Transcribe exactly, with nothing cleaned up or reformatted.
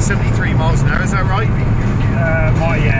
seventy-three miles an hour, is that right? Uh, my, yeah.